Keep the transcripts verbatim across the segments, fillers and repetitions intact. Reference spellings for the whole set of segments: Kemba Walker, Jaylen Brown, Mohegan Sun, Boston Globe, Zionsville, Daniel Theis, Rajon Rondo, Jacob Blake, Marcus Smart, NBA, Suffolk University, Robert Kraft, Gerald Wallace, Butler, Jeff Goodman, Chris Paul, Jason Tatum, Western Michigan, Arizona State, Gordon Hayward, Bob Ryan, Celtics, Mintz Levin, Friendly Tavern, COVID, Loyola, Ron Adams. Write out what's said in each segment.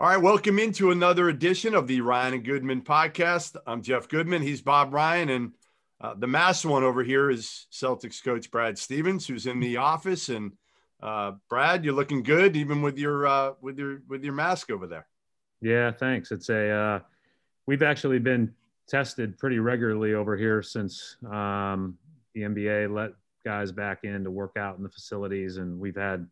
All right, welcome into another edition of the Ryan and Goodman Podcast. I'm Jeff Goodman. He's Bob Ryan. And uh, the mass one over here is Celtics coach Brad Stevens, who's in the office. And uh, Brad, you're looking good, even with your uh, with your with your mask over there. Yeah, thanks. It's a uh, we've actually been tested pretty regularly over here since um, the N B A let guys back in to work out in the facilities, and we've had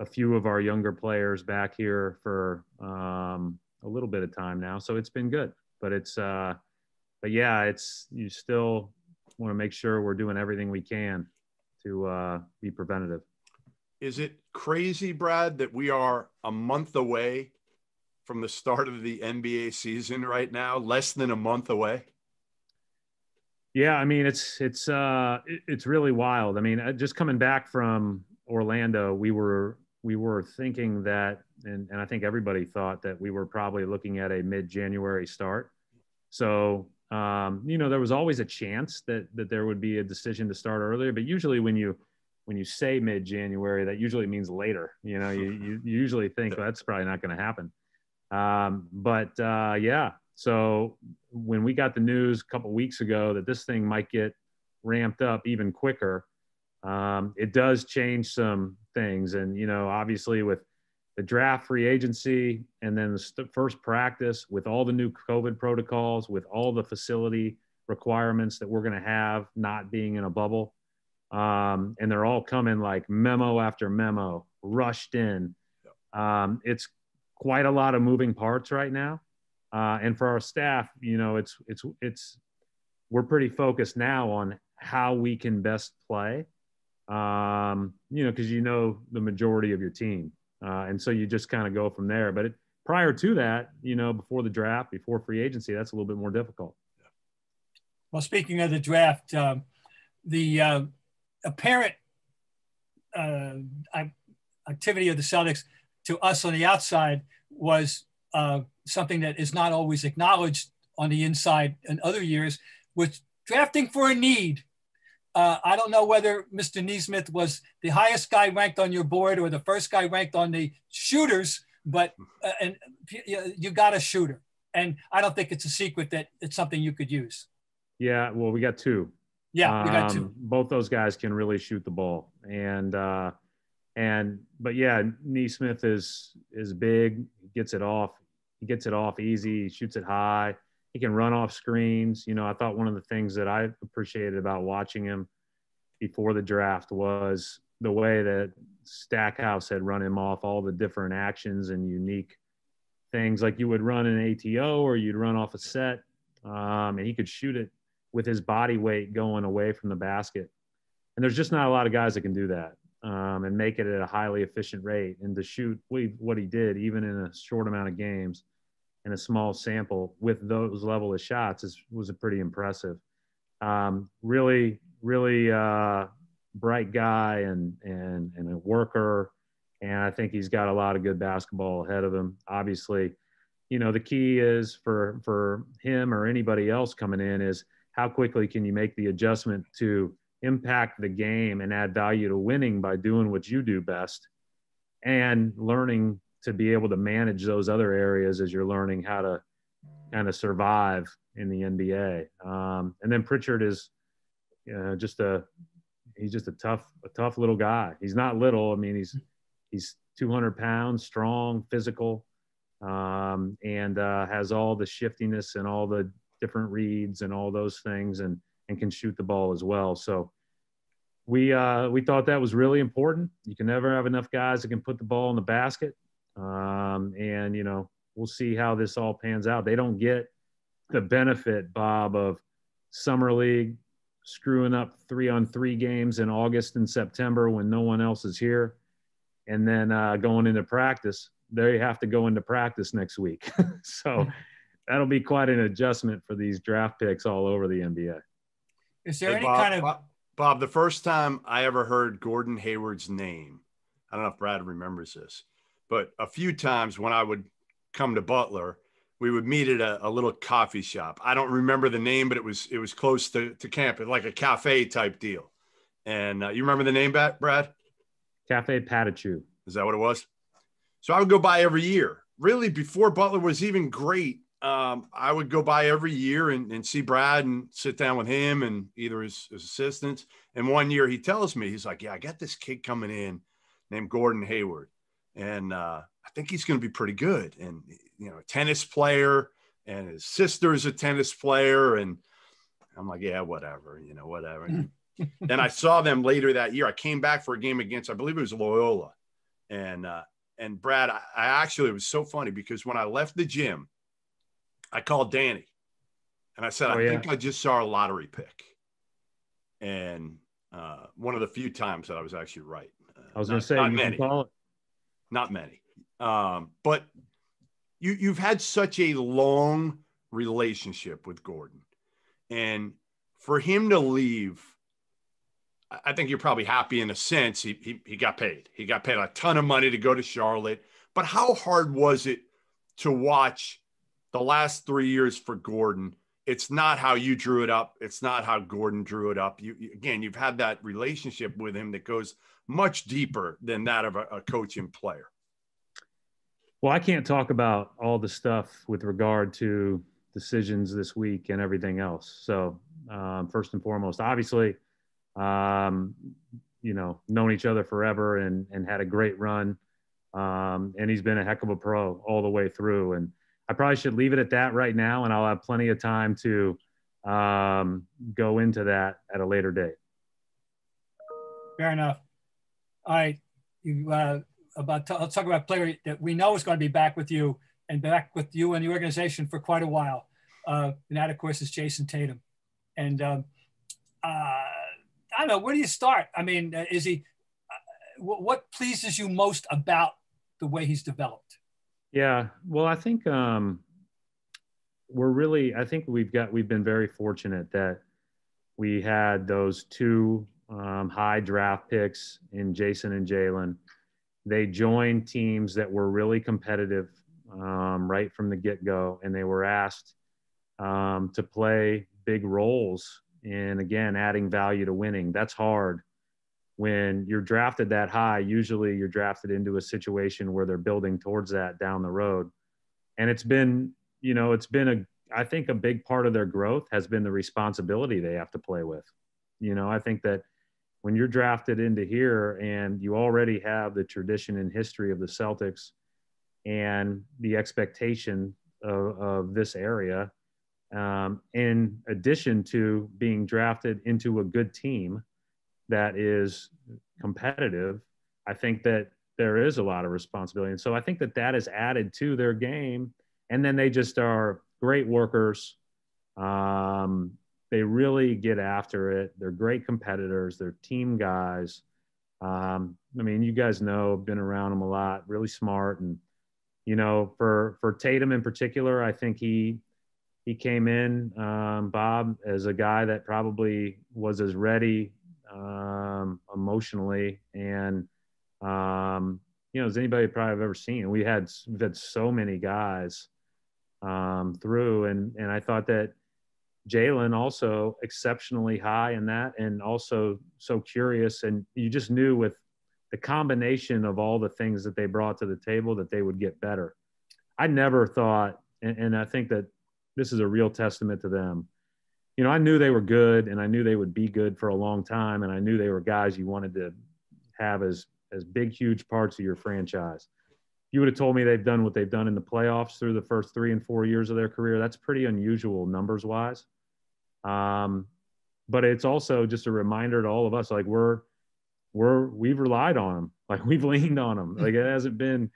a few of our younger players back here for um, a little bit of time now. So it's been good, but it's, uh, but yeah, it's, you still want to make sure we're doing everything we can to uh, be preventative. Is it crazy, Brad, that we are a month away from the start of the N B A season right now, less than a month away? Yeah. I mean, it's, it's, uh, it's really wild. I mean, just coming back from Orlando, we were, we were thinking that, and, and I think everybody thought that we were probably looking at a mid-January start. So, um, you know, there was always a chance that that there would be a decision to start earlier, but usually when you, when you say mid-January, that usually means later. You know, you, you usually think, well, that's probably not going to happen. Um, but uh, yeah, so when we got the news a couple weeks ago that this thing might get ramped up even quicker, Um, it does change some things. And, you know, obviously with the draft, free agency, and then the st- first practice, with all the new COVID protocols, with all the facility requirements that we're going to have, not being in a bubble. Um, and they're all coming like memo after memo, rushed in. Um, it's quite a lot of moving parts right now. Uh, and for our staff, you know, it's, it's, it's, we're pretty focused now on how we can best play. Um, you know, because you know the majority of your team. Uh, and so you just kind of go from there. But it, prior to that, you know, before the draft, before free agency, that's a little bit more difficult. Well, speaking of the draft, um, the uh, apparent uh, activity of the Celtics to us on the outside was uh, something that is not always acknowledged on the inside in other years, which drafting for a need. Uh, I don't know whether Mister Nesmith was the highest guy ranked on your board or the first guy ranked on the shooters, but uh, and you, you got a shooter. And I don't think it's a secret that it's something you could use. Yeah, well, we got two. Yeah, um, we got two. Both those guys can really shoot the ball. And, uh, and but yeah, Nesmith is, is big, gets it off. He gets it off easy, shoots it high. He can run off screens. You know, I thought one of the things that I appreciated about watching him before the draft was the way that Stackhouse had run him off all the different actions and unique things. Like you would run an A T O or you'd run off a set, um, and he could shoot it with his body weight going away from the basket. And there's just not a lot of guys that can do that um, and make it at a highly efficient rate. And to shoot what he did, even in a short amount of games, in a small sample with those level of shots is, was a pretty impressive. Um, really, really uh, bright guy and, and, and a worker. And I think he's got a lot of good basketball ahead of him. Obviously, you know, the key is for, for him or anybody else coming in is how quickly can you make the adjustment to impact the game and add value to winning by doing what you do best and learning to be able to manage those other areas as you're learning how to kind of survive in the N B A. Um, and then Pritchard is, you know, just a, he's just a tough, a tough little guy. He's not little. I mean, he's, he's two hundred pounds, strong, physical, um, and uh, has all the shiftiness and all the different reads and all those things, and, and can shoot the ball as well. So we, uh, we thought that was really important. You can never have enough guys that can put the ball in the basket. Um, and, you know, we'll see how this all pans out. They don't get the benefit, Bob, of summer league screwing up three on three games in August and September when no one else is here. And then, uh, going into practice, they have to go into practice next week. So that'll be quite an adjustment for these draft picks all over the N B A. Is there hey, any Bob, kind of Bob, Bob, the first time I ever heard Gordon Hayward's name, I don't know if Brad remembers this, but a few times when I would come to Butler, we would meet at a, a little coffee shop. I don't remember the name, but it was it was close to, to camp, like a cafe type deal. And uh, you remember the name, Brad? Cafe Patachou. Is that what it was? So I would go by every year, really before Butler was even great, um, I would go by every year and, and see Brad and sit down with him and either his, his assistants. And one year he tells me, he's like, yeah, I got this kid coming in named Gordon Hayward. And uh, I think he's going to be pretty good. And, you know, a tennis player, and his sister is a tennis player. And I'm like, yeah, whatever, you know, whatever. Then I saw them later that year. I came back for a game against, I believe it was Loyola. And, uh, and Brad, I, I actually, it was so funny because when I left the gym, I called Danny and I said, oh, I yeah. think I just saw a lottery pick. And uh, one of the few times that I was actually right. Uh, I was going to say, not many. Call it. Not many. Um, but you, you've had such a long relationship with Gordon. And for him to leave, I think you're probably happy in a sense. He, he he got paid. He got paid a ton of money to go to Charlotte. But how hard was it to watch the last three years for Gordon? It's not how you drew it up. It's not how Gordon drew it up. You, you again, you've had that relationship with him that goes much deeper than that of a, a coach and player. Well, I can't talk about all the stuff with regard to decisions this week and everything else. So um, first and foremost, obviously, um, you know, known each other forever and, and had a great run. Um, and he's been a heck of a pro all the way through. And I probably should leave it at that right now. And I'll have plenty of time to um, go into that at a later date. Fair enough. All right. You, uh, about t- let's talk about a player that we know is going to be back with you and back with you and the organization for quite a while. Uh, and that, of course, is Jason Tatum. And um, uh, I don't know, where do you start? I mean, uh, is he, uh, w- what pleases you most about the way he's developed? Yeah, well, I think um, we're really, I think we've got, we've been very fortunate that we had those two um, high draft picks in Jason and Jaylen. They joined teams that were really competitive Um, right from the get-go, and they were asked um, to play big roles in, again, adding value to winning. That's hard. When you're drafted that high, usually you're drafted into a situation where they're building towards that down the road. And it's been, you know, it's been a, I think a big part of their growth has been the responsibility they have to play with. You know, I think that when you're drafted into here and you already have the tradition and history of the Celtics and the expectation of, of this area, um, in addition to being drafted into a good team that is competitive, I think that there is a lot of responsibility. And so I think that that is added to their game. And then they just are great workers. Um, they really get after it. They're great competitors. They're team guys. Um, I mean, you guys know, I've been around them a lot, really smart. And you know, for, for Tatum in particular, I think he he came in, um, Bob, as a guy that probably was as ready um, emotionally and, um, you know, as anybody probably I've ever seen. We had, we've had so many guys um, through, and, and I thought that Jaylen also exceptionally high in that, and also so curious, and you just knew with the combination of all the things that they brought to the table that they would get better. I never thought, and, and I think that this is a real testament to them. You know, I knew they were good and I knew they would be good for a long time. And I knew they were guys you wanted to have as, as big, huge parts of your franchise. You would have told me they've done what they've done in the playoffs through the first three and four years of their career. That's pretty unusual numbers wise. Um, but it's also just a reminder to all of us, like we're, We're we've relied on them, like we've leaned on them. Like it hasn't been,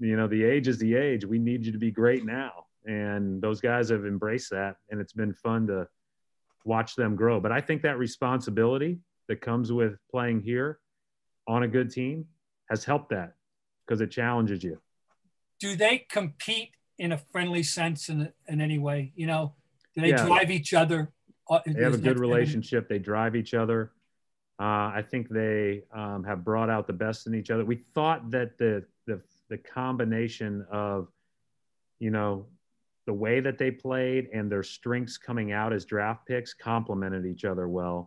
you know, the age is the age. We need you to be great now, and those guys have embraced that, and it's been fun to watch them grow. But I think that responsibility that comes with playing here on a good team has helped that because it challenges you. Do they compete in a friendly sense in in any way? You know, do they yeah. drive each other? They have a good relationship. They drive each other. Uh, I think they um, have brought out the best in each other. We thought that the, the the combination of, you know, the way that they played and their strengths coming out as draft picks complemented each other well.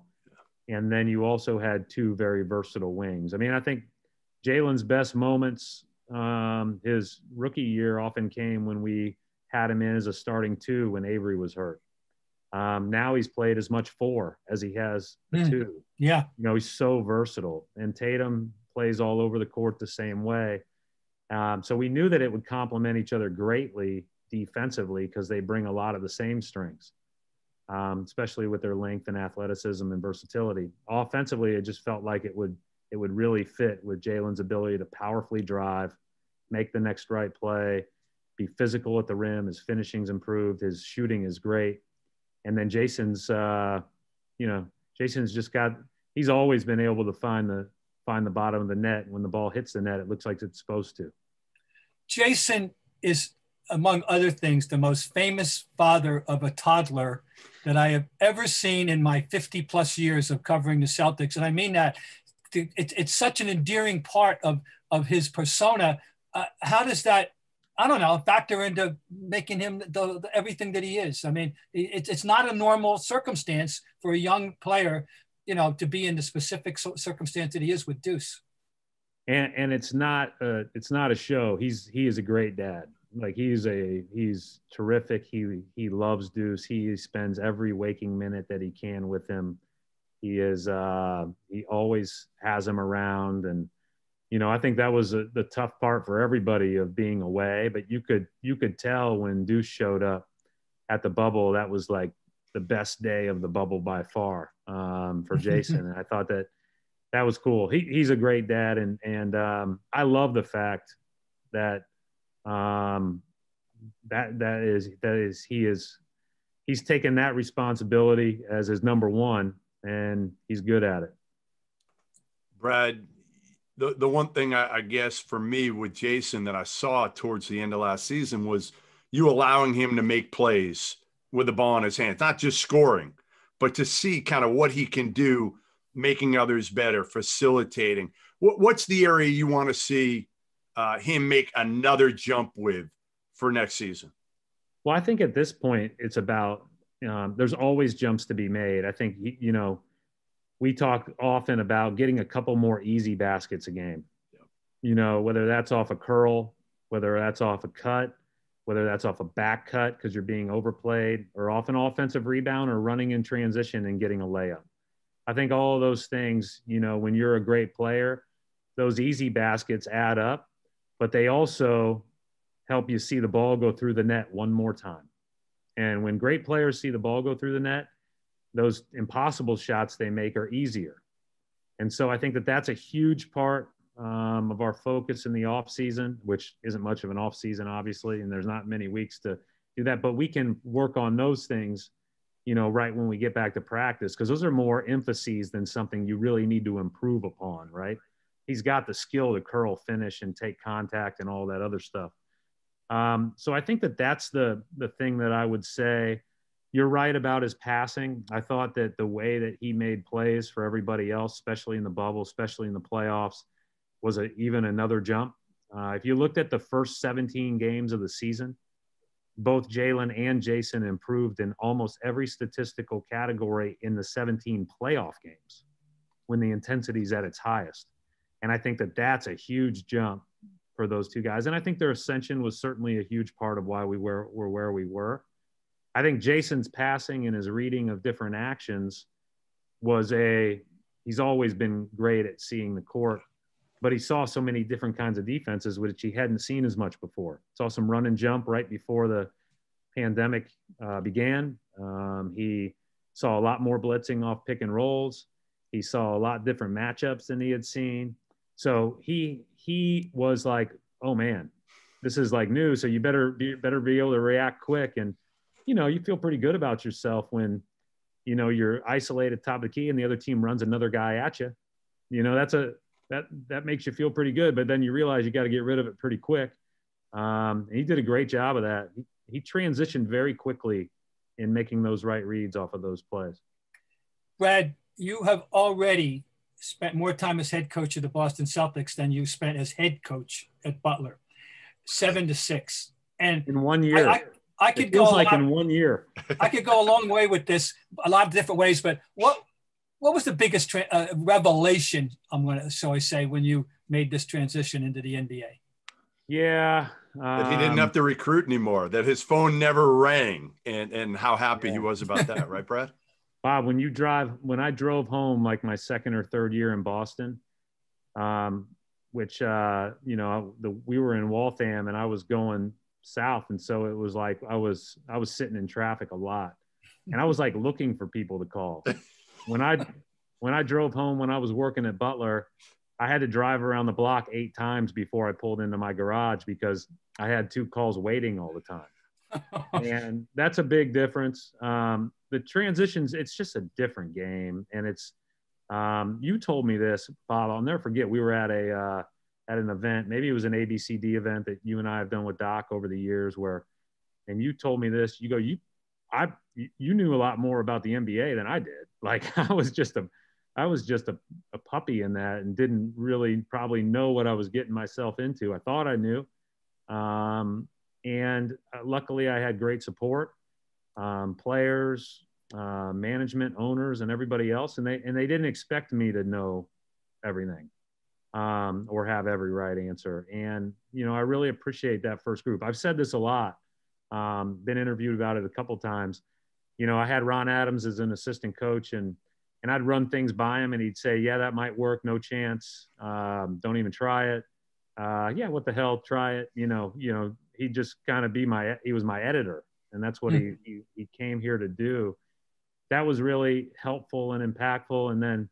And then you also had two very versatile wings. I mean, I think Jaylen's best moments Um, his rookie year often came when we had him in as a starting two when Avery was hurt. Um, now he's played as much four as he has mm. two. Yeah. You know, he's so versatile. And Tatum plays all over the court the same way. Um, so we knew that it would complement each other greatly defensively because they bring a lot of the same strengths, um, especially with their length and athleticism and versatility. Offensively, it just felt like it would it would really fit with Jaylen's ability to powerfully drive, make the next right play, be physical at the rim. His finishing's improved. His shooting is great. And then Jason's, uh, you know, Jason's just got, he's always been able to find the, find the bottom of the net. And when the ball hits the net, it looks like it's supposed to. Jason is, among other things, the most famous father of a toddler that I have ever seen in my fifty plus years of covering the Celtics. And I mean that it, it's such an endearing part of, of his persona. Uh, how does that, I don't know, factor into making him the, the, everything that he is? I mean, it, it's not a normal circumstance for a young player, you know, to be in the specific circumstance that he is with Deuce. And and it's not a, it's not a show. He's he is a great dad. Like he's a he's terrific. He he loves Deuce. He spends every waking minute that he can with him. He is uh, he always has him around. And you know, I think that was a, the tough part for everybody of being away, but you could you could tell when Deuce showed up at the bubble, that was like the best day of the bubble by far um, for Jason. And I thought that that was cool. He, he's a great dad, and and um, I love the fact that um, that that is that is he is he's taken that responsibility as his number one, and he's good at it. Brad. The, the one thing I, I guess for me with Jason that I saw towards the end of last season was you allowing him to make plays with the ball in his hands, not just scoring, but to see kind of what he can do, making others better, facilitating. What, what's the area you want to see uh, him make another jump with for next season? Well, I think at this point it's about um, there's always jumps to be made. I think, you know, we talk often about getting a couple more easy baskets a game, yep. you know, whether that's off a curl, whether that's off a cut, whether that's off a back cut because you're being overplayed, or off an offensive rebound, or running in transition and getting a layup. I think all of those things, you know, when you're a great player, those easy baskets add up, but they also help you see the ball go through the net one more time. And when great players see the ball go through the net, those impossible shots they make are easier. And so I think that that's a huge part um, of our focus in the off season, which isn't much of an off season, obviously, and there's not many weeks to do that, but we can work on those things, you know, right when we get back to practice, because those are more emphases than something you really need to improve upon, right? He's got the skill to curl, finish, and take contact and all that other stuff. Um, so I think that that's the, the thing that I would say. You're right about his passing. I thought that the way that he made plays for everybody else, especially in the bubble, especially in the playoffs, was a, even another jump. Uh, if you looked at the first seventeen games of the season, both Jaylen and Jason improved in almost every statistical category in the seventeen playoff games when the intensity is at its highest. And I think that that's a huge jump for those two guys. And I think their ascension was certainly a huge part of why we were, were where we were. I think Jason's passing and his reading of different actions was a, he's always been great at seeing the court, but he saw so many different kinds of defenses, which he hadn't seen as much before. Saw some run and jump right before the pandemic uh, began. Um, he saw a lot more blitzing off pick and rolls. He saw a lot different matchups than he had seen. So he, he was like, oh man, this is like new. So you better be, better be able to react quick. And, you know, you feel pretty good about yourself when, you know, you're isolated top of the key and the other team runs another guy at you. You know, that's a, that, that makes you feel pretty good, but then you realize you got to get rid of it pretty quick. Um, and he did a great job of that. He, he transitioned very quickly in making those right reads off of those plays. Brad, you have already spent more time as head coach of the Boston Celtics than you spent as head coach at Butler, seven to six. And in one year, I, I, I could it feels go like lot, in one year. I could go a long way with this, a lot of different ways. But what what was the biggest tra- uh, revelation? I'm gonna so I say when you made this transition into the N B A. Yeah. Um, that he didn't have to recruit anymore, that his phone never rang, and, and how happy yeah. he was about that. Right, Brad? Bob, when you drive, when I drove home, like my second or third year in Boston, um, which, uh, you know, the, we were in Waltham and I was going south. And so it was like, I was, I was sitting in traffic a lot, and I was like looking for people to call. When I, when I drove home, when I was working at Butler, I had to drive around the block eight times before I pulled into my garage because I had two calls waiting all the time. And that's a big difference. Um, the transitions, it's just a different game. And it's, um, you told me this, Bob, I'll never forget. We were at a, uh, at an event, maybe it was an A B C D event that you and I have done with Doc over the years where, and you told me this, you go, you, I, you knew a lot more about the N B A than I did. Like I was just a, I was just a, a puppy in that and didn't really probably know what I was getting myself into. I thought I knew. Um, and luckily I had great support. Um, players, uh, management, owners, and everybody else. And they, and they didn't expect me to know everything, um, or have every right answer. And, you know, I really appreciate that first group. I've said this a lot, um, been interviewed about it a couple times. You know, I had Ron Adams as an assistant coach, and, and I'd run things by him and he'd say, yeah, that might work. No chance. Um, don't even try it. Uh, yeah, what the hell? Try it. You know, you know, he'd just kind of be my, he was my editor. And that's what he, he he came here to do. That was really helpful and impactful. And then,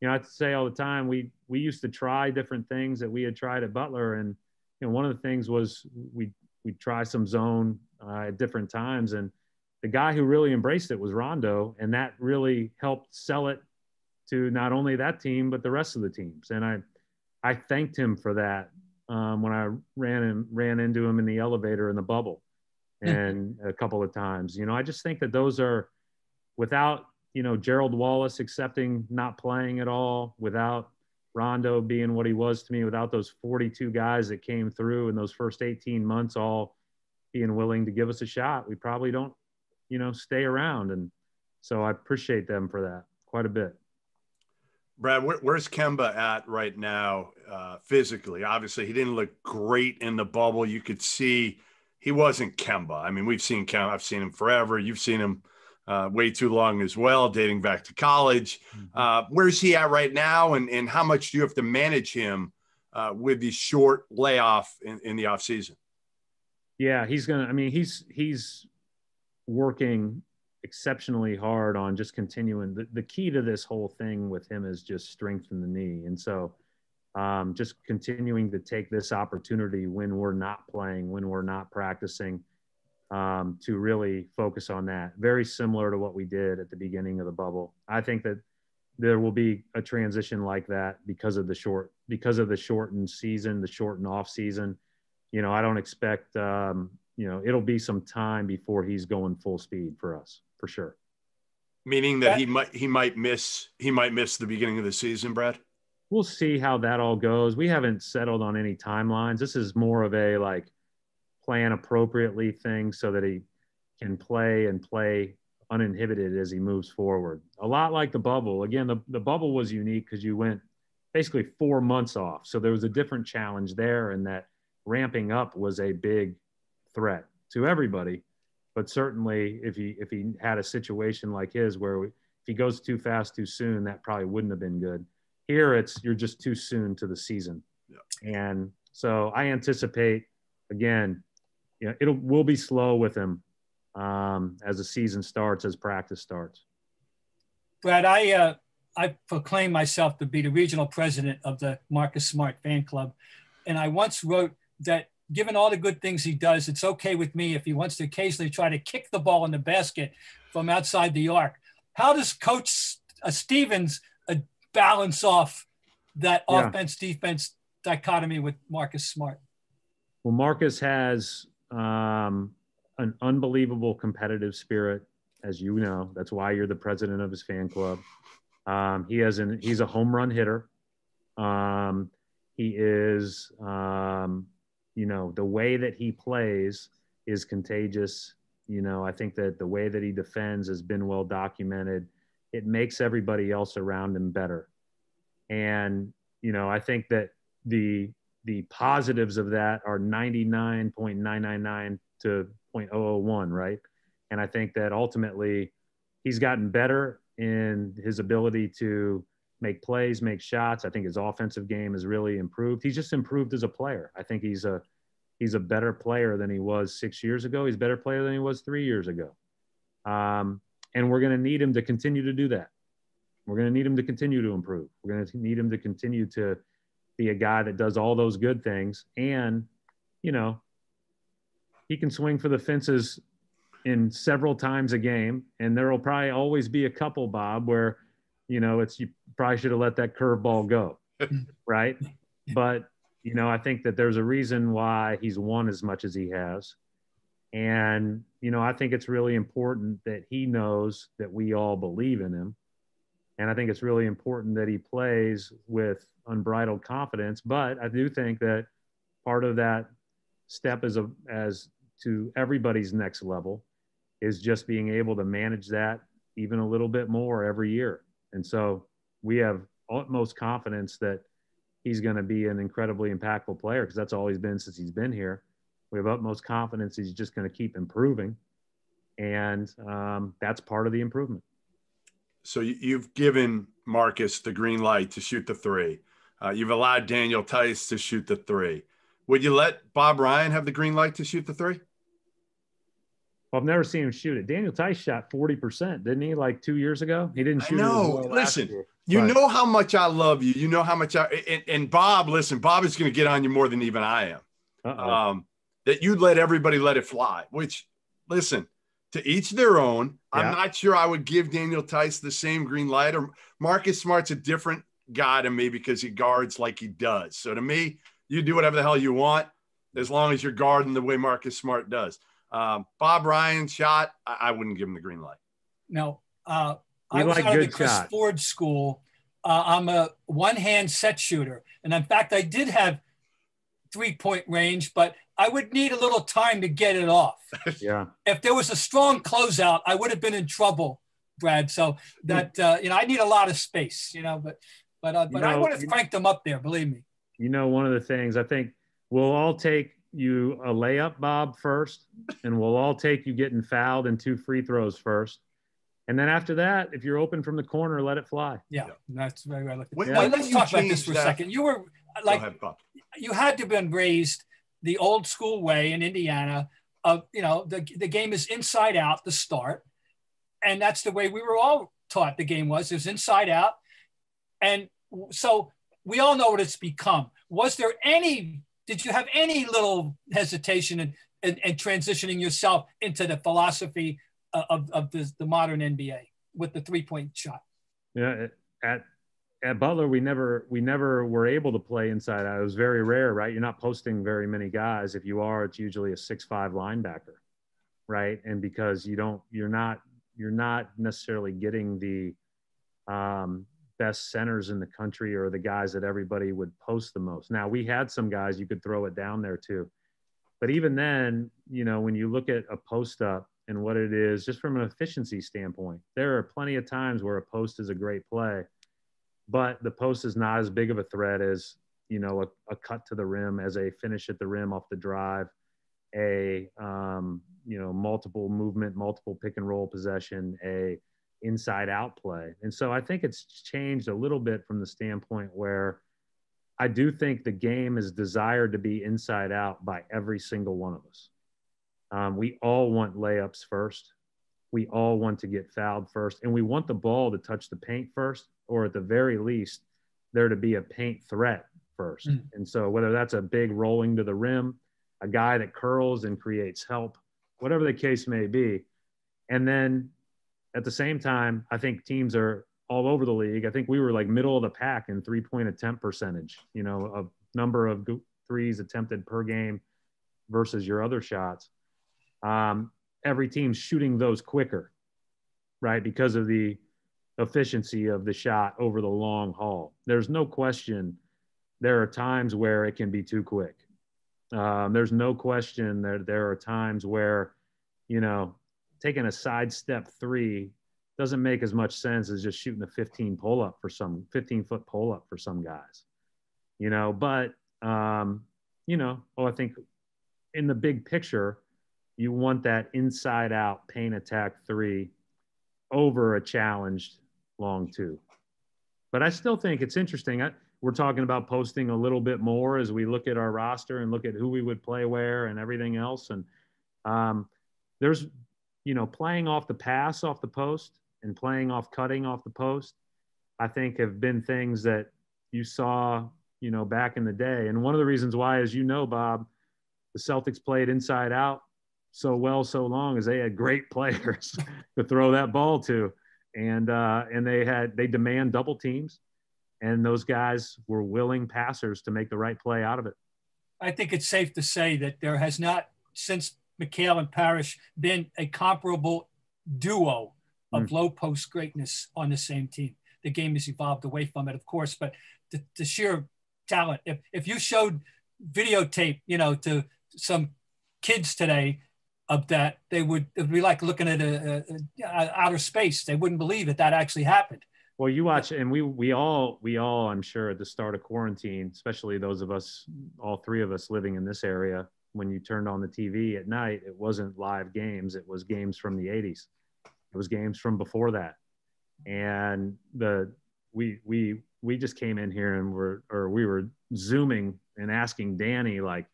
you know, I say all the time, we we used to try different things that we had tried at Butler. And, you know, one of the things was we we try some zone uh, at different times. And the guy who really embraced it was Rondo. And that really helped sell it to not only that team, but the rest of the teams. And I I thanked him for that um, when I ran and ran into him in the elevator in the bubble. And a couple of times, you know, I just think that those are without, you know, Gerald Wallace accepting not playing at all, without Rondo being what he was to me, without those forty-two guys that came through in those first eighteen months, all being willing to give us a shot, we probably don't, you know, stay around. And so I appreciate them for that quite a bit. Brad, where, where's Kemba at right now uh, physically? Obviously, he didn't look great in the bubble. You could see he wasn't Kemba. I mean, we've seen Kemba. I've seen him forever. You've seen him uh, way too long as well, dating back to college. Mm-hmm. Uh, where's he at right now, and, and how much do you have to manage him uh, with the short layoff in, in the offseason? Yeah, he's going to – I mean, he's he's working exceptionally hard on just continuing. The, the key to this whole thing with him is just strengthen the knee. And so – Um, just continuing to take this opportunity when we're not playing, when we're not practicing, um, to really focus on that. Very similar to what we did at the beginning of the bubble. I think that there will be a transition like that because of the short, because of the shortened season, the shortened off season. You know, I don't expect, um, you know, it'll be some time before he's going full speed for us, for sure. Meaning that he might, he might miss, he might miss the beginning of the season, Brad? We'll see how that all goes. We haven't settled on any timelines. This is more of a like plan appropriately thing so that he can play and play uninhibited as he moves forward. A lot like the bubble. Again, the, the bubble was unique because you went basically four months off. So there was a different challenge there, and that ramping up was a big threat to everybody. But certainly if he, if he had a situation like his where we, if he goes too fast too soon, that probably wouldn't have been good. Here, it's you're just too soon to the season. Yeah. And so I anticipate, again, you know, it'll will be slow with him um, as the season starts, as practice starts. Brad, I uh, I proclaim myself to be the regional president of the Marcus Smart fan club. And I once wrote that given all the good things he does, it's okay with me if he wants to occasionally try to kick the ball in the basket from outside the arc. How does Coach uh, Stevens uh, balance off that yeah. offense defense dichotomy with Marcus Smart? Well, Marcus has um, an unbelievable competitive spirit, as you know. That's why you're the president of his fan club. Um, he has an he's a home run hitter. Um, he is, um, you know, the way that he plays is contagious. You know, I think that the way that he defends has been well documented. It makes everybody else around him better. And, you know, I think that the, the positives of that are ninety-nine point nine nine nine to point zero zero one, right? And I think that ultimately he's gotten better in his ability to make plays, make shots. I think his offensive game has really improved. He's just improved as a player. I think he's a he's a better player than he was six years ago. He's a better player than he was three years ago. Um, and we're going to need him to continue to do that. We're going to need him to continue to improve. We're going to need him to continue to be a guy that does all those good things. And, you know, he can swing for the fences in several times a game. And there will probably always be a couple, Bob, where, you know, it's, you probably should have let that curveball go. Right. But, you know, I think that there's a reason why he's won as much as he has. And, you know, I think it's really important that he knows that we all believe in him. And I think it's really important that he plays with unbridled confidence. But I do think that part of that step as a, as to everybody's next level is just being able to manage that even a little bit more every year. And so we have utmost confidence that he's going to be an incredibly impactful player, because that's all he's been since he's been here. We have utmost confidence he's just going to keep improving. And um, that's part of the improvement. So you've given Marcus the green light to shoot the three. Uh, you've allowed Daniel Theis to shoot the three. Would you let Bob Ryan have the green light to shoot the three? Well, I've never seen him shoot it. Daniel Theis shot forty percent, didn't he, like two years ago? He didn't shoot it as well. Listen, year, you know how much I love you. You know how much I and, – and Bob, listen, Bob is going to get on you more than even I am. Uh-oh. Um, that you let everybody let it fly, which, listen, to each their own. Yeah. I'm not sure I would give Daniel Theis the same green light. Or Marcus Smart's a different guy to me because he guards like he does. So to me, you do whatever the hell you want as long as you're guarding the way Marcus Smart does. Um, Bob Ryan's shot, I, I wouldn't give him the green light. No, uh, I was like out of the Chris shot. Ford school. Uh, I'm a one-hand set shooter. And in fact, I did have three-point range, but I would need a little time to get it off. Yeah. If there was a strong closeout, I would have been in trouble, Brad. So that, uh, you know, I need a lot of space, you know, but, but, uh, but you know, I would have cranked them up there, believe me. You know, one of the things, I think we'll all take you a layup, Bob, first, and we'll all take you getting fouled and two free throws first. And then after that, if you're open from the corner, let it fly. Yeah, yeah. That's very right. Wait, yeah. Let's talk about this for that? a second. You were like, ahead, you had to have been raised the old school way in Indiana of, you know, the, the game is inside out, the start. And that's the way we were all taught the game was, is inside out. And so we all know what it's become. Was there any, did you have any little hesitation in, in, in transitioning yourself into the philosophy of, of the, the modern N B A with the three-point shot? Yeah, at at Butler, we never we never were able to play inside out. It was very rare, right? You're not posting very many guys. If you are, it's usually a six five linebacker, right? And because you don't, you're not you're not necessarily getting the um, best centers in the country or the guys that everybody would post the most. Now, we had some guys you could throw it down there to, but even then, you know, when you look at a post up and what it is, just from an efficiency standpoint, there are plenty of times where a post is a great play, but the post is not as big of a threat as, you know, a, a cut to the rim, as a finish at the rim off the drive, a, um, you know, multiple movement, multiple pick and roll possession, a inside out play. And so I think it's changed a little bit from the standpoint where I do think the game is desired to be inside out by every single one of us. Um, we all want layups first. We all want to get fouled first. And we want the ball to touch the paint first, or at the very least, there to be a paint threat first. Mm. And so whether that's a big rolling to the rim, a guy that curls and creates help, whatever the case may be. And then at the same time, I think teams are all over the league. I think we were like middle of the pack in three-point attempt percentage, you know, a number of threes attempted per game versus your other shots. Um, every team's shooting those quicker, right? Because of the efficiency of the shot over the long haul. There's no question there are times where it can be too quick. Um, there's no question that there are times where, you know, taking a sidestep three doesn't make as much sense as just shooting a fifteen pull up for some fifteen foot pull up for some guys, you know, but um, you know, well, I think in the big picture, you want that inside out paint attack three over a challenged long two. But I still think it's interesting. I, we're talking about posting a little bit more as we look at our roster and look at who we would play where and everything else. And um, there's, you know, playing off the pass off the post and playing off cutting off the post, I think have been things that you saw, you know, back in the day. And one of the reasons why, as you know, Bob, the Celtics played inside out so well, so long, is they had great players to throw that ball to. And, uh, and they had, they demand double teams, and those guys were willing passers to make the right play out of it. I think it's safe to say that there has not, since McHale and Parrish, been a comparable duo of mm. low post greatness on the same team. The game has evolved away from it, of course, but the, the sheer talent, if, if you showed videotape, you know, to some kids today of that, they would, it would be like looking at a, a, a outer space. They wouldn't believe it. That actually happened. Well, you watch, and we, we all, we all, I'm sure at the start of quarantine, especially those of us, all three of us living in this area, when you turned on the T V at night, it wasn't live games. It was games from the eighties. It was games from before that. And the, we, we, we just came in here and we're, or we were Zooming and asking Danny, like,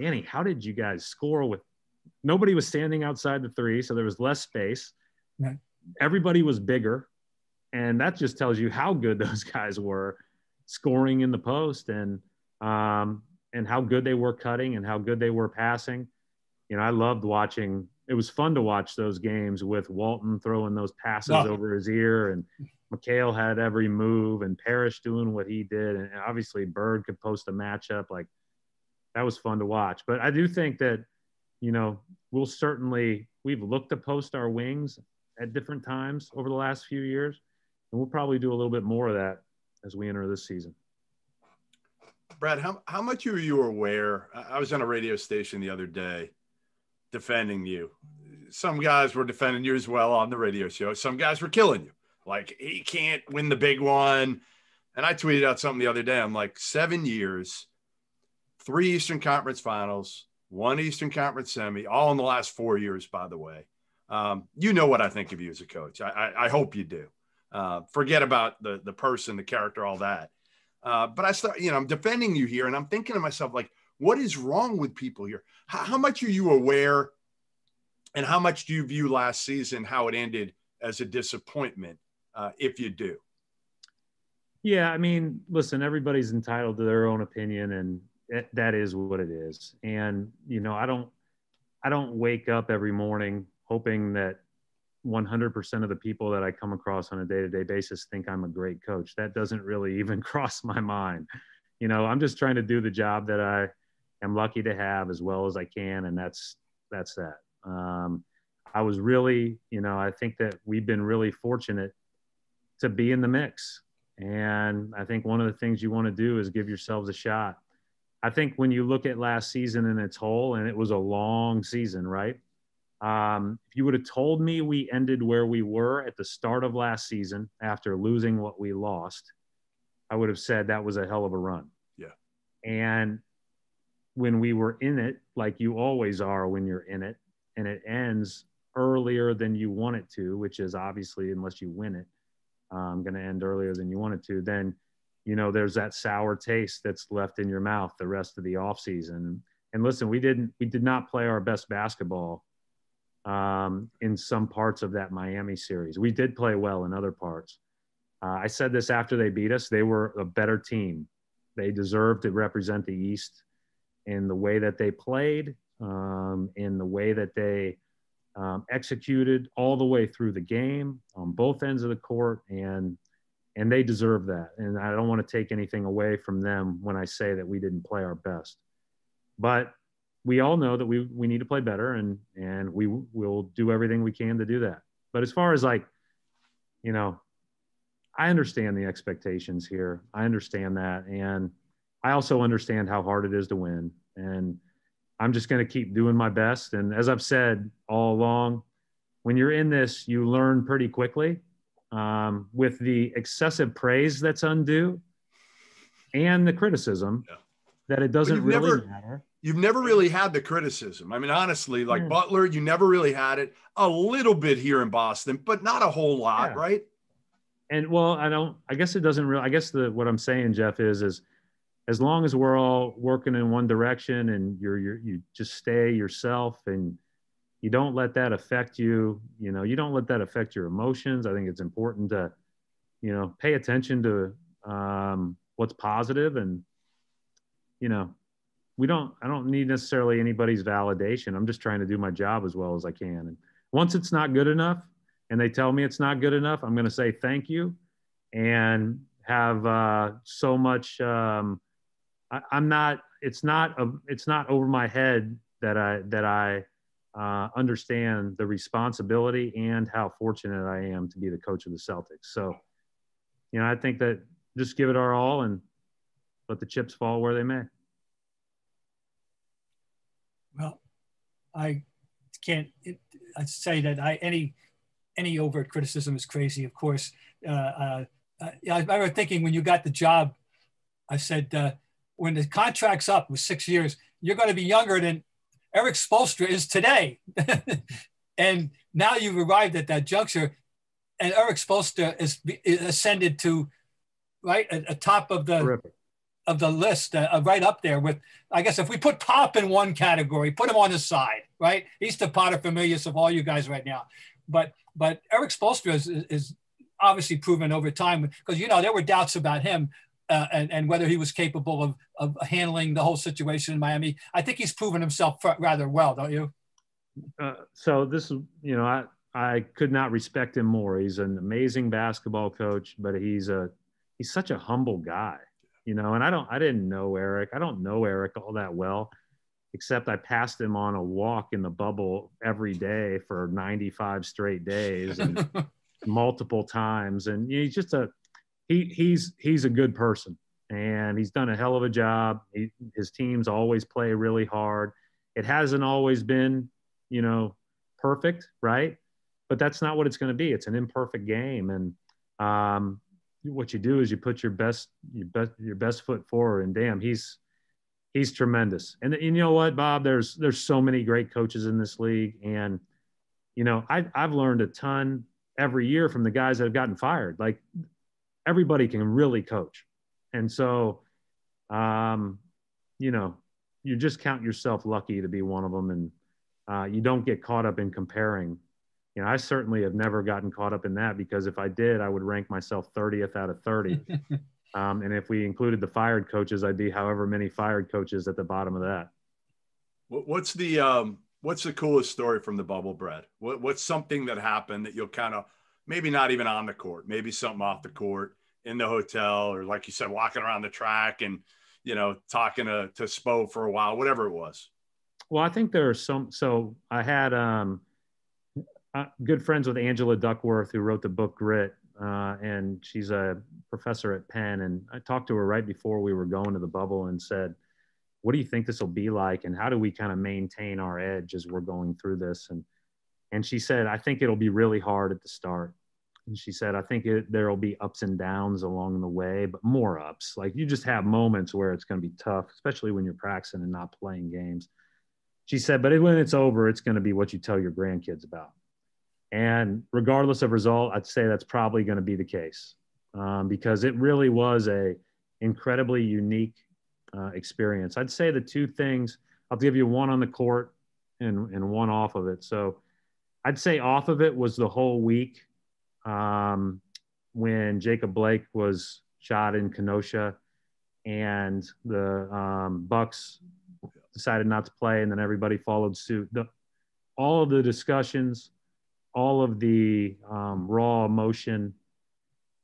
Danny, how did you guys score with, nobody was standing outside the three, so there was less space. Right. Everybody was bigger, and that just tells you how good those guys were scoring in the post, and um, and how good they were cutting and how good they were passing. You know, I loved watching. It was fun to watch those games with Walton throwing those passes oh. over his ear, and McHale had every move, and Parrish doing what he did, and obviously Bird could post a matchup. Like, that was fun to watch. But I do think that, you know, we'll certainly, we've looked to post our wings at different times over the last few years, and we'll probably do a little bit more of that as we enter this season. Brad, how, how much are you aware? I was on a radio station the other day defending you. Some guys were defending you as well on the radio show. Some guys were killing you. Like, he can't win the big one. And I tweeted out something the other day. I'm like, seven years, three Eastern Conference finals, one Eastern Conference semi, all in the last four years, by the way. Um, you know what I think of you as a coach. I, I, I hope you do. Uh, forget about the, the person, the character, all that. Uh, but I start, you know, I'm defending you here, and I'm thinking to myself, like, what is wrong with people here? How, how much are you aware, and how much do you view last season, how it ended, as a disappointment? Uh, if you do. Yeah, I mean, listen, everybody's entitled to their own opinion, and it, that is what it is. And, you know, I don't, I don't wake up every morning hoping that one hundred percent of the people that I come across on a day-to-day basis think I'm a great coach. That doesn't really even cross my mind. You know, I'm just trying to do the job that I am lucky to have as well as I can. And that's, that's that. Um, I was really, you know, I think that we've been really fortunate to be in the mix. And I think one of the things you want to do is give yourselves a shot. I think when you look at last season in its whole, and it was a long season, right? Um, if you would have told me we ended where we were at the start of last season after losing what we lost, I would have said that was a hell of a run. Yeah. And when we were in it, like you always are when you're in it, and it ends earlier than you want it to, which is obviously, unless you win it, Um, going to end earlier than you wanted to, then, you know, there's that sour taste that's left in your mouth the rest of the offseason. And listen, we didn't, we did not play our best basketball um, in some parts of that Miami series. We did play well in other parts. Uh, I said this after they beat us, they were a better team. They deserved to represent the East in the way that they played, um, in the way that they Um, executed all the way through the game on both ends of the court, and and they deserve that. And I don't want to take anything away from them when I say that we didn't play our best. But we all know that we we need to play better, and and we will do everything we can to do that. But as far as, like, you know, I understand the expectations here. I understand that, and I also understand how hard it is to win. And I'm just going to keep doing my best. And as I've said all along, when you're in this, you learn pretty quickly, um, with the excessive praise that's undue and the criticism. Yeah. that it doesn't really never, matter. You've never really had the criticism. I mean, honestly, like mm. Butler, you never really had it. A little bit here in Boston, but not a whole lot, yeah. right? And well, I don't, I guess it doesn't really, I guess the, what I'm saying, Jeff, is, is as long as we're all working in one direction and you're, you're, you just stay yourself and you don't let that affect you, you know, you don't let that affect your emotions. I think it's important to, you know, pay attention to um, what's positive and, you know, we don't, I don't need necessarily anybody's validation. I'm just trying to do my job as well as I can. And once it's not good enough, and they tell me it's not good enough, I'm going to say thank you and have uh, so much. Um, I, I'm not, it's not, a, it's not over my head that I, that I uh, understand the responsibility and how fortunate I am to be the coach of the Celtics. So, you know, I think that just give it our all and let the chips fall where they may. Well, I can't it, I say that I, any, Any overt criticism is crazy, of course. Uh, uh, I, I remember thinking when you got the job, I said, uh, when the contract's up with six years, you're going to be younger than Eric Spoelstra is today. And now you've arrived at that juncture, and Eric Spoelstra is, is ascended to, right, a, a top of the Terrific. of the list, uh, right up there with, I guess if we put Pop in one category, put him on the side, right? He's the paterfamilias of all you guys right now. But but Eric Spoelstra is, is obviously proven over time because, you know, there were doubts about him uh, and, and whether he was capable of, of handling the whole situation in Miami. I think he's proven himself rather well, don't you? Uh, so this is, you know, I, I could not respect him more. He's an amazing basketball coach, but he's a he's such a humble guy, you know, and I don't I didn't know Eric. I don't know Eric all that well, except I passed him on a walk in the bubble every day for ninety-five straight days and multiple times. And he's just a, he, he's, he's a good person and he's done a hell of a job. He, his teams always play really hard. It hasn't always been, you know, perfect. Right. But that's not what it's going to be. It's an imperfect game. And um, what you do is you put your best, your best, your best foot forward, and damn, he's, He's tremendous. And, and you know what, Bob, there's, there's so many great coaches in this league. And, you know, I, I've learned a ton every year from the guys that have gotten fired. Like everybody can really coach. And so, um, you know, you just count yourself lucky to be one of them. And uh, you don't get caught up in comparing. You know, I certainly have never gotten caught up in that because if I did, I would rank myself thirtieth out of thirty. Um, and if we included the fired coaches, I'd be however many fired coaches at the bottom of that. What's the um, what's the coolest story from the bubble, Brad? What, what's something that happened that you'll kind of, maybe not even on the court, maybe something off the court in the hotel, or like you said, walking around the track and, you know, talking to, to Spo for a while, whatever it was? Well, I think there are some. So I had um, uh, good friends with Angela Duckworth, who wrote the book Grit. Uh, and she's a professor at Penn. And I talked to her right before we were going to the bubble and said, what do you think this will be like? And how do we kind of maintain our edge as we're going through this? And, and she said, I think it'll be really hard at the start. And she said, I think it, there'll be ups and downs along the way, but more ups. Like you just have moments where it's going to be tough, especially when you're practicing and not playing games. She said, but when it's over, it's going to be what you tell your grandkids about. And regardless of result, I'd say that's probably going to be the case um, because it really was a incredibly unique uh, experience. I'd say the two things, I'll give you one on the court and, and one off of it. So I'd say off of it was the whole week um, when Jacob Blake was shot in Kenosha and the um, Bucks decided not to play and then everybody followed suit. The, all of the discussions, all of the um, raw emotion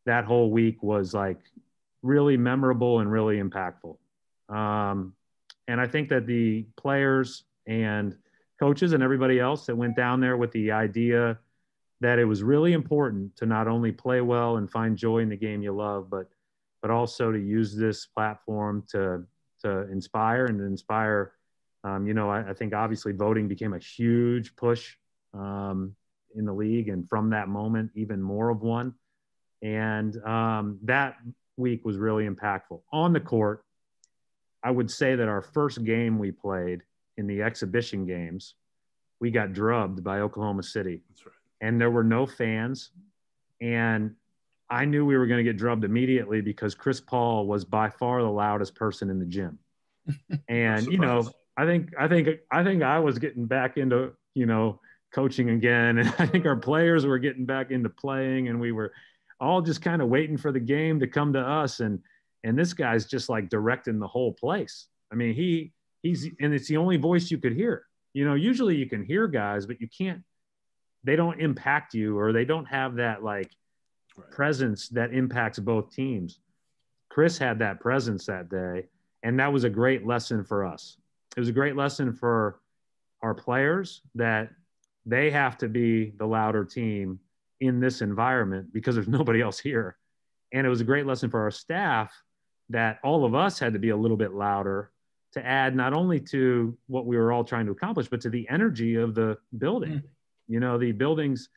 that whole week was like really memorable and really impactful. Um, and I think that the players and coaches and everybody else that went down there with the idea that it was really important to not only play well and find joy in the game you love, but, but also to use this platform to, to inspire and inspire. Um, you know, I, I think obviously voting became a huge push um, in the league. And from that moment, even more of one. And um, that week was really impactful on the court. I would say that our first game we played in the exhibition games, we got drubbed by Oklahoma City. That's right. And there were no fans. And I knew we were going to get drubbed immediately because Chris Paul was by far the loudest person in the gym. And, you know, I think, I think, I think I was getting back into, you know, coaching again. And I think our players were getting back into playing, and we were all just kind of waiting for the game to come to us. And, and this guy's just like directing the whole place. I mean, he, he's, and it's the only voice you could hear. You know, usually you can hear guys, but you can't, they don't impact you, or they don't have that like right. presence that impacts both teams. Chris had that presence that day. And that was a great lesson for us. It was a great lesson for our players that they have to be the louder team in this environment because there's nobody else here. And it was a great lesson for our staff that all of us had to be a little bit louder to add not only to what we were all trying to accomplish, but to the energy of the building. Mm. You know, the buildings,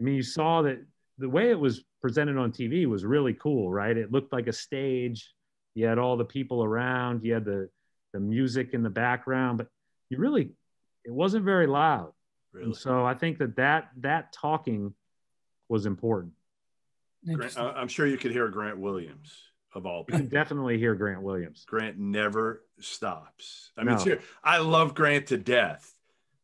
I mean, you saw that the way it was presented on T V was really cool, right? It looked like a stage. You had all the people around, you had the, the music in the background, but you really, it wasn't very loud. Really? And so I think that that, that talking was important. Grant, I'm sure you could hear Grant Williams of all people. You can definitely hear Grant Williams. Grant never stops. I mean, no. It's, I love Grant to death,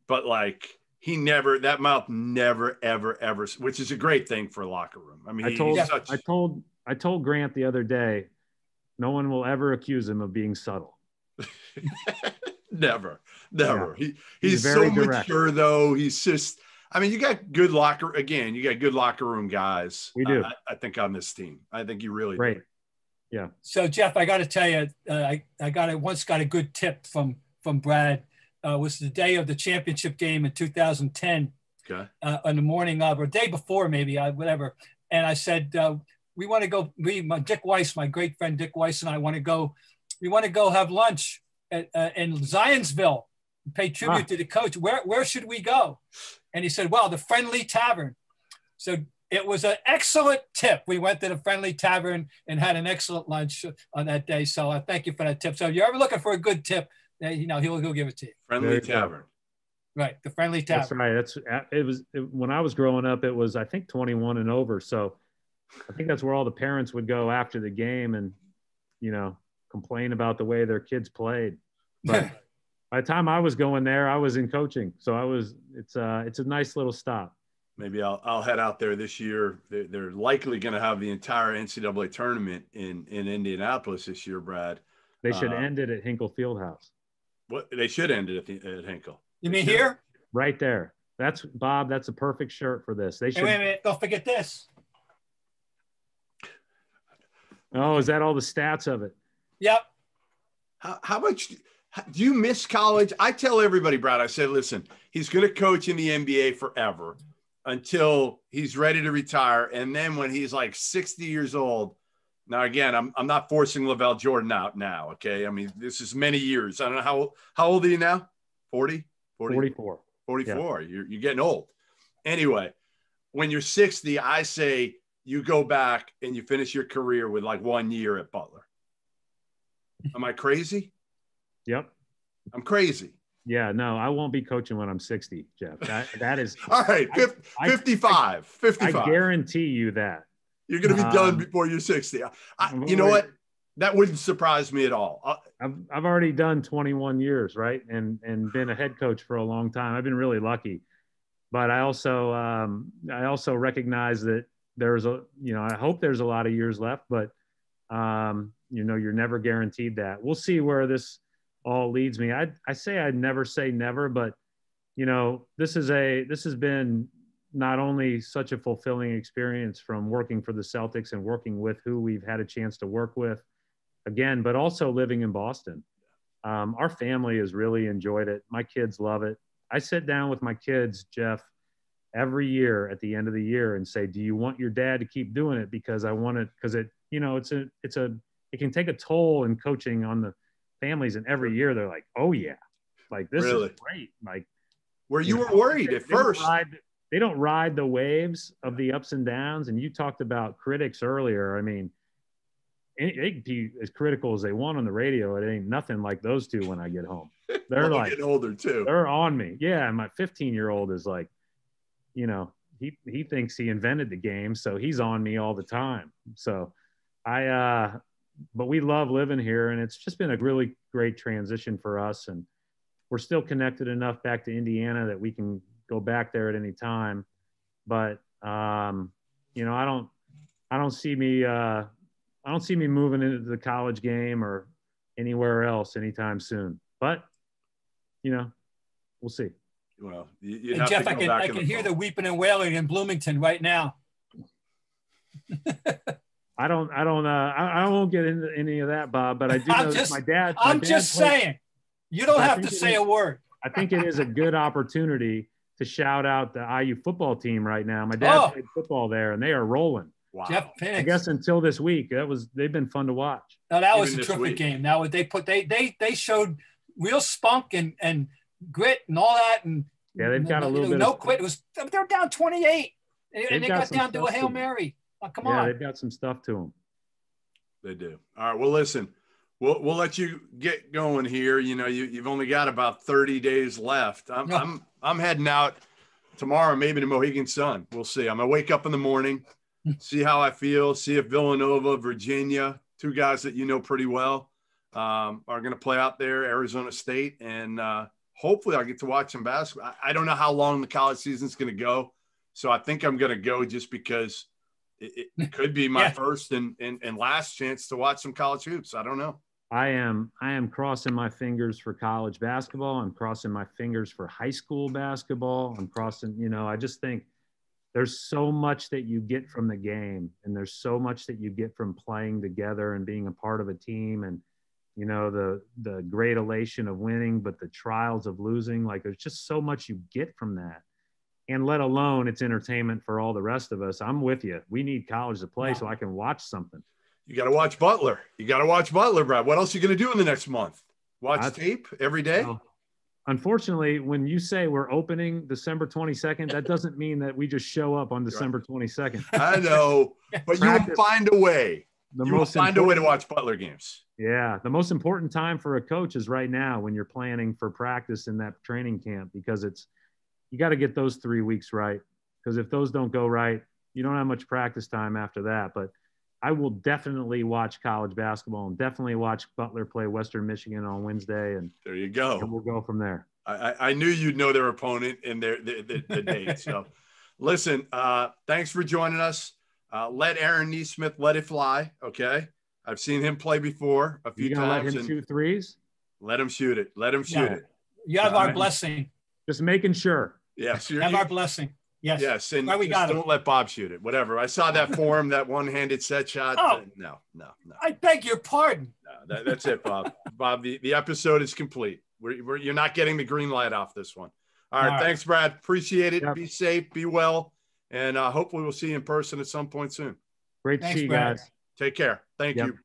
but like he never, that mouth never, ever, ever, which is a great thing for a locker room. I mean, I told, he's such... I told, I told Grant the other day, no one will ever accuse him of being subtle. Never, never. Yeah. He, he's, he's very so direct. Mature though. He's just, I mean, you got good locker, again, you got good locker room guys. We do. Uh, I, I think on this team, I think you really Great. do. Yeah. So Jeff, I got to tell you, uh, I, I got I once got a good tip from, from Brad. Uh, was the day of the championship game in two thousand ten. Okay. Uh, on the morning of, or day before maybe, I, whatever. And I said, uh, we want to go, me, my Dick Weiss, my great friend Dick Weiss and I want to go, we want to go have lunch at, uh, in Zionsville, pay tribute huh. to the coach. Where, where should we go? And he said, well, the Friendly Tavern. So it was an excellent tip. We went to the Friendly Tavern and had an excellent lunch on that day. So I uh, thank you for that tip. So if you're ever looking for a good tip, you know, he'll go give it to you. Friendly Very Tavern. Good. Right, the Friendly Tavern. That's right. That's, it was, it, when I was growing up, it was, I think, twenty-one and over. So I think that's where all the parents would go after the game and, you know, complain about the way their kids played. But by the time I was going there, I was in coaching. So I was, it's a, it's a nice little stop. Maybe I'll, I'll head out there this year. They're, they're likely going to have the entire N C double A tournament in, in Indianapolis this year, Brad. They should uh, end it at Hinkle Fieldhouse. What They should end it at, the, at Hinkle. You mean here? Right there. That's Bob. That's a perfect shirt for this. They should. Hey, wait a minute. Don't forget this. Oh, is that all the stats of it? Yep. How, how much – do you miss college? I tell everybody, Brad, I said, listen, he's going to coach in the N B A forever until he's ready to retire. And then when he's like sixty years old – now, again, I'm, I'm not forcing LaVell Jordan out now, okay? I mean, this is many years. I don't know. How, how old are you now? forty? forty? forty-four. forty-four. Yeah. You're, you're getting old. Anyway, when you're sixty, I say – you go back and you finish your career with like one year at Butler. Am I crazy? Yep. I'm crazy. Yeah, no, I won't be coaching when I'm sixty, Jeff. That, that is – All right, I, fifty-five. I, fifty-five. I guarantee you that. You're going to be um, done before you're sixty. I, I, you know what? That wouldn't surprise me at all. I, I've, I've already done twenty-one years, right, and, and been a head coach for a long time. I've been really lucky. But I also, um, I also recognize that there's a, you know, I hope there's a lot of years left, but, um, you know, you're never guaranteed that. We'll see where this all leads me. I I say I'd never say never, but, you know, this is a, this has been not only such a fulfilling experience from working for the Celtics and working with who we've had a chance to work with again, but also living in Boston. Um, our family has really enjoyed it. My kids love it. I sit down with my kids, Jeff, every year at the end of the year and say, do you want your dad to keep doing it? Because I want it, because it, you know, it's a, it's a, it can take a toll in coaching on the families. And every year they're like, oh yeah, like this really? Is great. Like where you, you were know, worried they, at they first. Don't ride, they don't ride the waves of the ups and downs. And you talked about critics earlier. I mean, they can be as critical as they want on the radio. It ain't nothing like those two when I get home. They're well, like getting older too. They're on me. Yeah, and my fifteen-year-old is like, you know, he he thinks he invented the game, so he's on me all the time. So I, uh, but we love living here, and it's just been a really great transition for us. And we're still connected enough back to Indiana that we can go back there at any time. But um, you know, I don't, I don't see me, uh, I don't see me moving into the college game or anywhere else anytime soon. But you know, we'll see. Well, you, you have Jeff, to I can, I can hear phone. the weeping and wailing in Bloomington right now. I don't, I don't, uh, I, I won't get into any of that, Bob. But I do know just, that my dad. My I'm dad just played, saying, you don't have to say is, a word. I think it is a good opportunity to shout out the I U football team right now. My dad oh. played football there, and they are rolling. Wow. Jeff Penix. I guess until this week, that was they've been fun to watch. No, that Even was a terrific week. game. Now what they put, they they they showed real spunk and and grit and all that, and yeah, they've got a little bit. No of quit. It was they're down twenty-eight, and they got, got down to a Hail Mary. Oh, come yeah, on, they've got some stuff to them. They do. All right. Well, listen, we'll we'll let you get going here. You know, you you've only got about thirty days left. I'm no. I'm I'm heading out tomorrow, maybe to Mohegan Sun. We'll see. I'm gonna wake up in the morning, see how I feel, see if Villanova, Virginia, two guys that you know pretty well, um, are gonna play out there, Arizona State, and uh, hopefully I'll get to watch some basketball. I, I don't know how long the college season's going to go, so I think I'm going to go just because it, it could be my yeah. first and, and and last chance to watch some college hoops. I don't know. I am I am crossing my fingers for college basketball. I'm crossing my fingers for high school basketball. I'm crossing, you know, I just think there's so much that you get from the game, and there's so much that you get from playing together and being a part of a team, and you know, the the great elation of winning, but the trials of losing. Like, there's just so much you get from that. And let alone it's entertainment for all the rest of us. I'm with you. We need college to play so I can watch something. You got to watch Butler. You got to watch Butler, Brad. What else are you going to do in the next month? Watch I, tape every day? Well, unfortunately, when you say we're opening December twenty-second, that doesn't mean that we just show up on December twenty-second. I know, but Practice. you will find a way. The you will find a way to watch Butler games. Yeah. The most important time for a coach is right now when you're planning for practice in that training camp, because it's, you got to get those three weeks right. Because if those don't go right, you don't have much practice time after that. But I will definitely watch college basketball and definitely watch Butler play Western Michigan on Wednesday. And there you go. And we'll go from there. I, I knew you'd know their opponent and their the, the, the date. So listen, uh, thanks for joining us. Uh, let Aaron Nesmith let it fly, okay? I've seen him play before a few times. Let him shoot threes? Let him shoot it. Let him shoot yeah. it. You have All our right. blessing. Just making sure. Yes. Yeah, so have our blessing. Yes. Yes, and we got don't him. let Bob shoot it, whatever. I saw that for him, that one-handed set shot. Oh, no, no, no. I beg your pardon. No, that, that's it, Bob. Bob, the, the episode is complete. We're, we're, you're not getting the green light off this one. All right, All right. thanks, Brad. Appreciate it. Yep. Be safe. Be well. And uh, hopefully we'll see you in person at some point soon. Great to see you guys. Take care. Thank yep. you.